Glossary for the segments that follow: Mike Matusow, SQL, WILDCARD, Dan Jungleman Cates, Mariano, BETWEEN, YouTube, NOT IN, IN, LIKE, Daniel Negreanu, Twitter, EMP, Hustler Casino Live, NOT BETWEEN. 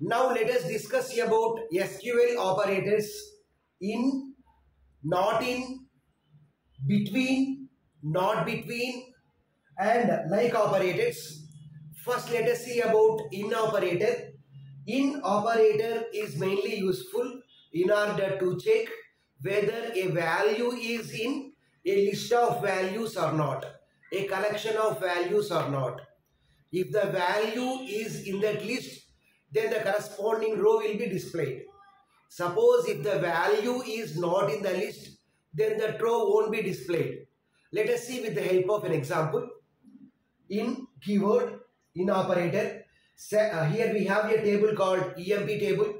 Now let us discuss about SQL operators in, not in, between, not between and like operators. First let us see about in operator. In operator is mainly useful in order to check whether a value is in a list of values or not, a collection of values or not. If the value is in that list, then the corresponding row will be displayed. Suppose if the value is not in the list, then that row won't be displayed. Let us see with the help of an example. In keyword, in operator, here we have a table called EMP table.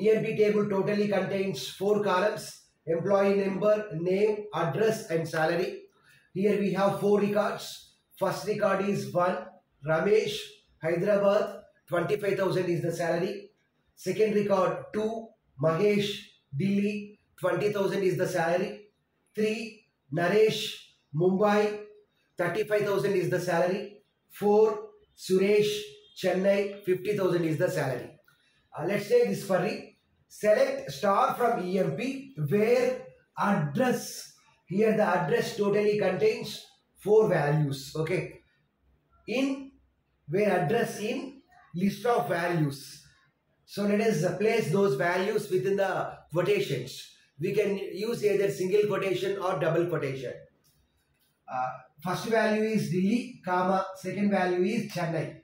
EMP table totally contains 4 columns: employee number, name, address and salary. Here we have 4 records. First record is 1, Ramesh, Hyderabad, 25,000 is the salary. Second record 2, Mahesh, Delhi, 20,000 is the salary. 3, Naresh, Mumbai, 35,000 is the salary. 4, Suresh, Chennai, 50,000 is the salary. Let's take this query. Select star from EMP where address, here the address totally contains 4 values. Okay. In, where address in list of values. So let us place those values within the quotations. We can use either single quotation or double quotation. First value is Delhi, comma, second value is Chennai.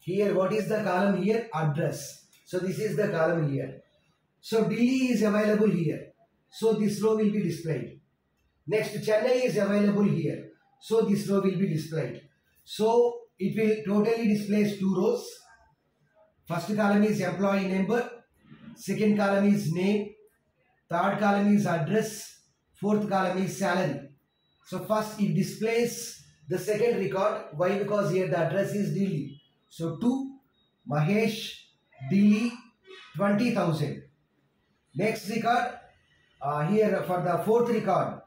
Here what is the column here? Address. So this is the column here. So Delhi is available here. So this row will be displayed. Next, Chennai is available here. So this row will be displayed. So it will totally displays 2 rows. First column is employee number, second column is name, third column is address, fourth column is salary. So first it displays the second record. Why? Because here the address is Delhi. So 2, Mahesh, Delhi, 20,000. Next record, here for the fourth record,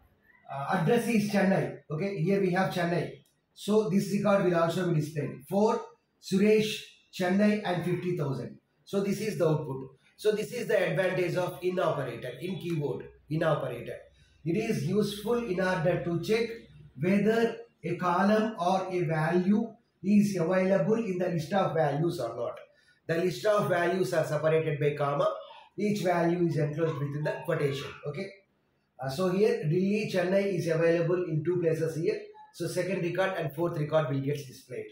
address is Chennai. Okay, here we have Chennai. So this record will also be displayed. 4, Suresh, Chennai and 50,000. So this is the output. So this is the advantage of in operator, in keyword, in operator. It is useful in order to check whether a column or a value is available in the list of values or not. The list of values are separated by comma. Each value is enclosed within the quotation. Okay. So here Delhi, Chennai is available in 2 places here. So second record and fourth record will get displayed.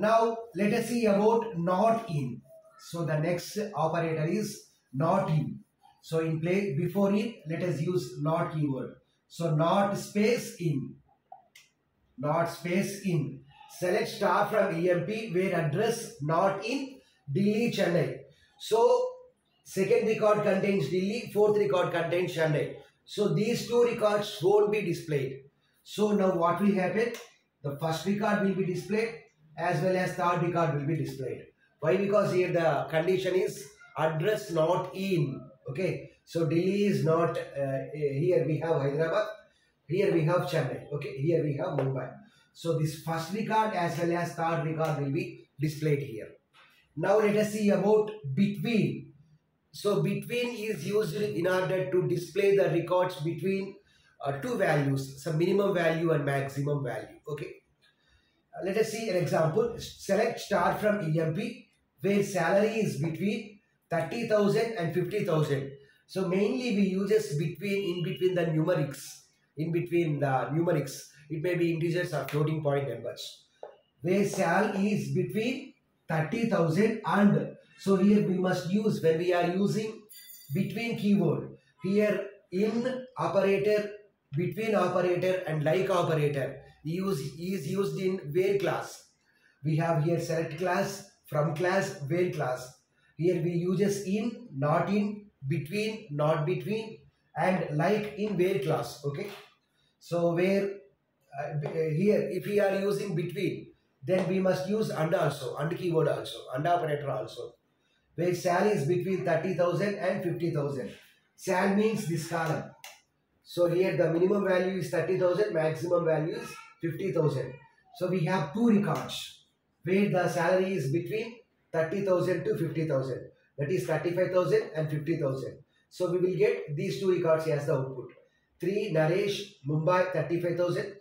Now let us see about not in. So the next operator is not in. So in place before in, let us use not keyword. So not space in. Not space in. Select star from EMP where address not in Delhi, Chennai. So second record contains Delhi, fourth record contains Chennai. So these 2 records won't be displayed. So now what will happen? The first record will be displayed as well as third record will be displayed. Why? Because here the condition is address not in. Okay. So Delhi is not, here we have Hyderabad, here we have Chennai. Okay. Here we have Mumbai. So this first record as well as third record will be displayed here. Now let us see about between. So between is used in order to display the records between 2 values, some minimum value and maximum value. Okay. Let us see an example. Select star from EMP where salary is between 30,000 and 50,000. So mainly we use between in between the numerics. In between the numerics. It may be integers or floating point numbers. Where salary is between 30,000 and. So here we must use, when we are using between keyword, here in operator, between operator and like operator is used in where class. We have here select class, from class, where class. Here we use in, between, not between and like in where class. Okay. So where here if we are using between, then we must use and also, and keyword also, and operator also. Where sal is between 30,000 and 50,000. Sal means this column. So here the minimum value is 30,000, maximum value is 50,000. So we have 2 records where the salary is between 30,000 to 50,000. That is 35,000 and 50,000. So we will get these two records as the output. 3. Naresh, Mumbai, 35,000.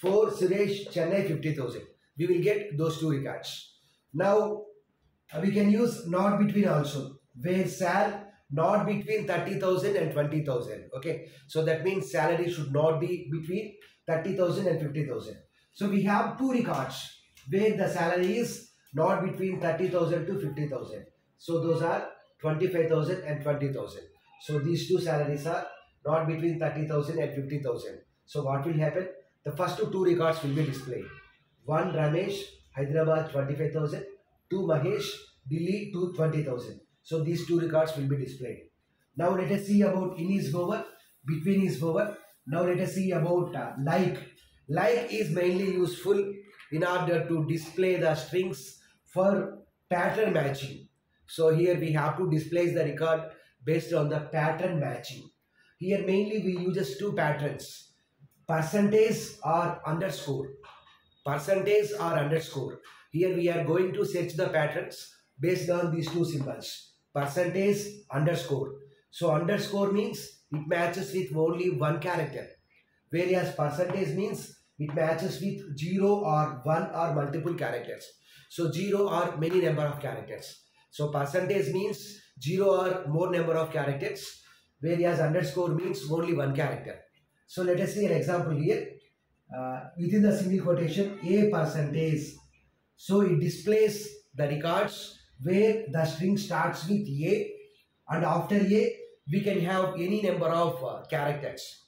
4. Suresh, Chennai, 50,000. We will get those two records. Now we can use not between also, where sal not between 30,000 and 20,000. Okay, so that means salary should not be between 30,000 and 50,000. So we have two records where the salary is not between 30,000 to 50,000. So those are 25,000 and 20,000. So these two salaries are not between 30,000 and 50,000. So what will happen? The first two records will be displayed. 1 Ramesh, Hyderabad, 25,000. 2 Mahesh, Delhi, 20,000. So these two records will be displayed. Now let us see about in is over, between is over. Now let us see about like. Like is mainly useful in order to display the strings for pattern matching. So here we have to display the record based on the pattern matching. Here mainly we use two patterns, percentage or underscore. Percentage or underscore. Here we are going to search the patterns based on these two symbols, percentage, underscore. So underscore means it matches with only one character, whereas percentage means it matches with 0 or 1 or multiple characters. So 0 or many number of characters. So percentage means 0 or more number of characters, whereas underscore means only one character. So let us see an example here. Within the single quotation, a percentage. So it displays the records where the string starts with a, and after a we can have any number of characters.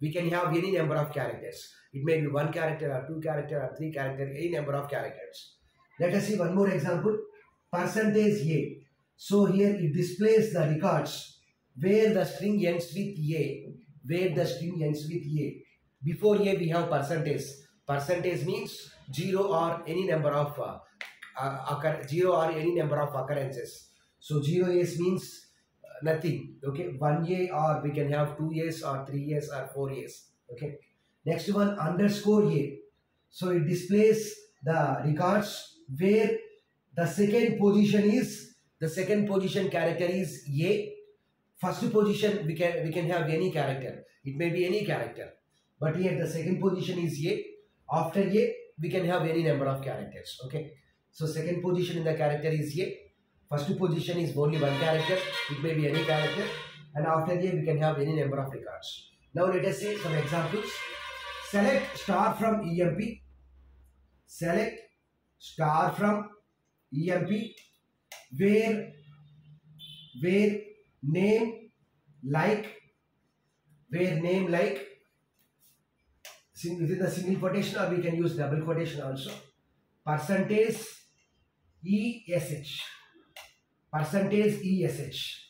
We can have any number of characters. It may be one character or two character or three character, any number of characters. Let us see one more example. Percentage a. So here it displays the records where the string ends with a. Where the string ends with a. Before a we have percentage. Percentage means 0 or any number of 0 or any number of occurrences. So 0 A's means nothing. Okay, 1 A or we can have 2 A's or 3 A's or 4 A's. Okay, next one underscore A. So it displays the records where the second position is, the second position character is A. First position we can have any character. It may be any character. But here the second position is A. After A, we can have any number of characters. Okay. So second position in the character is A. First position is only one character. It may be any character. And after A, we can have any number of records. Now let us see some examples. Select star from EMP. Select star from EMP where name like, where name like, within the single quotation or we can use double quotation also, percentage ESH, percentage ESH,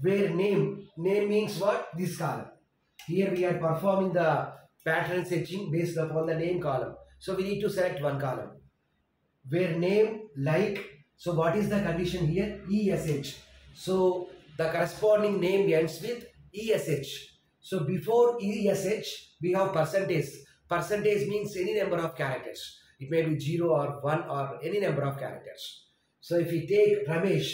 where name means what? This column. Here we are performing the pattern searching based upon the name column, so we need to select one column, where name like. So what is the condition here? ESH. So the corresponding name ends with ESH. So before ESH, we have percentage. Percentage means any number of characters. It may be 0 or 1 or any number of characters. So if we take Ramesh,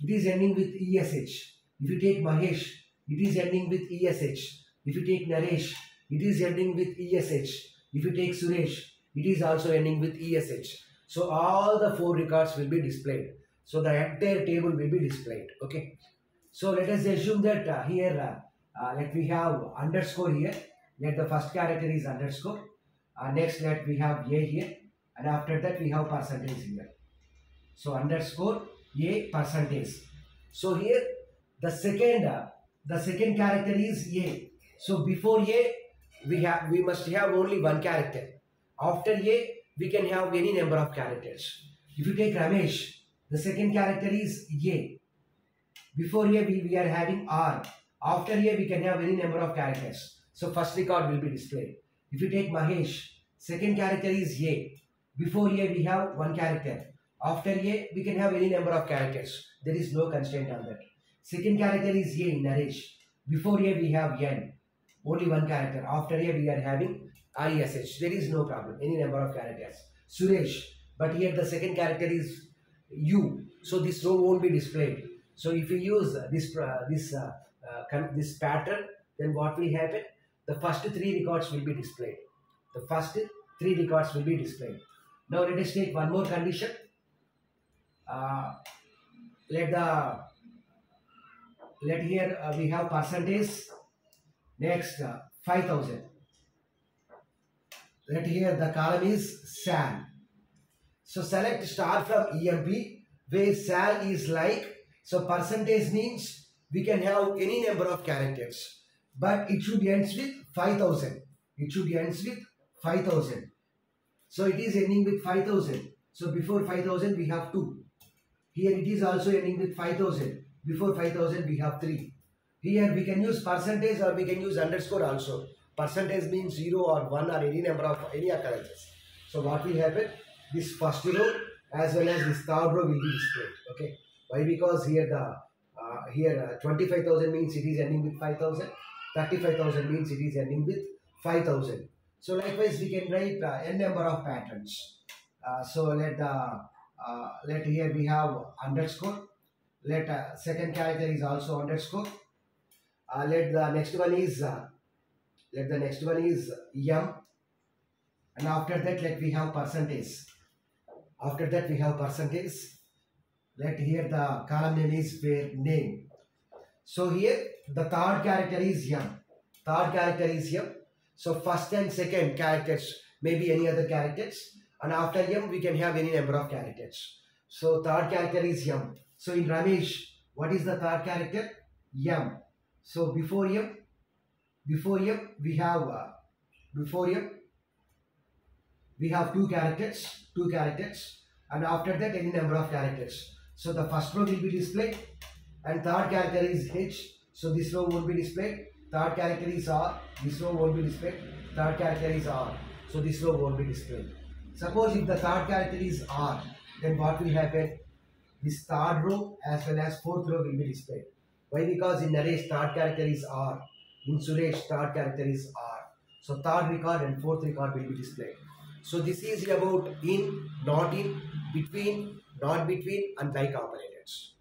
it is ending with ESH. If you take Mahesh, it is ending with ESH. If you take Naresh, it is ending with ESH. If you take Suresh, it is also ending with ESH. So all the four records will be displayed. So the entire table will be displayed. Okay. So let us assume that here... let we have underscore here. Let the first character is underscore. Next let we have a here, and after that we have percentage here. So underscore a percentage. So here the second character is a. So before a we must have only one character. After a we can have any number of characters. If you take Ramesh, the second character is a. Before a we are having r. After here, we can have any number of characters. So first record will be displayed. If you take Mahesh, second character is A. Before A, we have one character. After A, we can have any number of characters. There is no constraint on that. Second character is A in Naresh. Before A, we have N. Only one character. After A, we are having ISH. There is no problem. Any number of characters. Suresh. But here the second character is U, so this row won't be displayed. So if you use this pattern, then what will happen? The first three records will be displayed. The first three records will be displayed. Now let us take one more condition. Let we have percentage. Next 5000. Let here the column is SAL. So select star from EMP where SAL is like. So percentage means we can have any number of characters, but it should ends with 5000. It should ends with 5000. So it is ending with 5000. So before 5000 we have 2. Here it is also ending with 5000. Before 5000 we have 3. Here we can use percentage or we can use underscore also. Percentage means 0 or 1 or any number of any occurrences. So what will happen? This first row as well as this third row will be displayed. Okay. Why? Because here the 25,000 means it is ending with 5,000. 35,000 means it is ending with 5,000. So likewise we can write n number of patterns. So let here we have underscore. Let second character is also underscore. Let the next one is M, and after that let we have percentage. After that we have percentage. Let here the column name is where name. So here the third character is M. Third character is M. So first and second characters may be any other characters, and after M we can have any number of characters. So third character is M. So in Ramesh, what is the third character? M. So before M we have two characters, and after that any number of characters. So the first row will be displayed, and third character is H. So this row won't be displayed. Third character is R. This row won't be displayed. Third character is R. So this row won't be displayed. Suppose if the third character is R, then what will happen? This third row as well as fourth row will be displayed. Why? Because in Naresh third character is R. In Suresh third character is R. So third record and fourth record will be displayed. So this is about in, not in, between, not between and like operators.